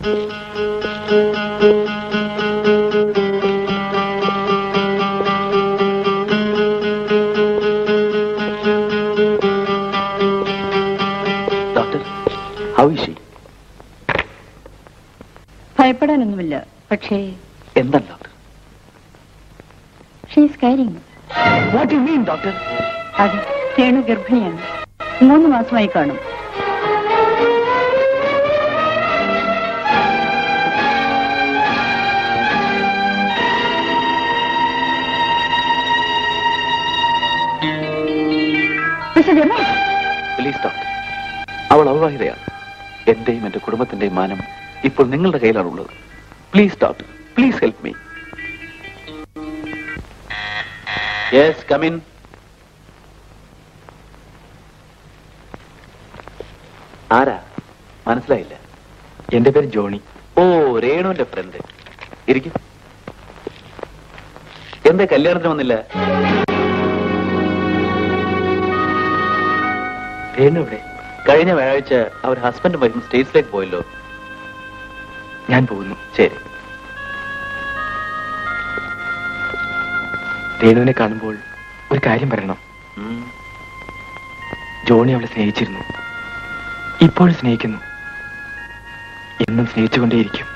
Doctor, how is she? பயப்படானൊന്നുമില്ല. പക്ഷേ എന്താണ് doctor? She is carrying. What do you mean, doctor? അത് രേണു ഗർഭിണിയാണ്. 3 മാസമായി കാണും. അവൾ അവിവാഹിതയാണ്. എന്റെയും എന്റെ കുടുംബത്തിന്റെയും മാനം ഇപ്പോൾ നിങ്ങളുടെ കയ്യിലാണുള്ളത്. Please doctor, please help me. Yes, come in. ആരാ? മനസ്സിലായില്ല. എന്റെ പേര് ജോണി. ഓ, രേണുവിന്റെ ഫ്രണ്ട്. ഇരിക്കും. എന്താ കല്യാണത്തിന് വന്നില്ല? രേണു ഇവിടെ. കഴിഞ്ഞ വ്യാഴാഴ്ച അവർ ഹസ്ബൻഡും വൈഫും സ്റ്റേറ്റ്സിലേക്ക് പോയല്ലോ. ഞാൻ പോകുന്നു. ശരി. രേണുവിനെ കാണുമ്പോൾ ഒരു കാര്യം പറയണം. ജോണി അവളെ സ്നേഹിച്ചിരുന്നു, ഇപ്പോഴും സ്നേഹിക്കുന്നു, എന്നും സ്നേഹിച്ചുകൊണ്ടേയിരിക്കും.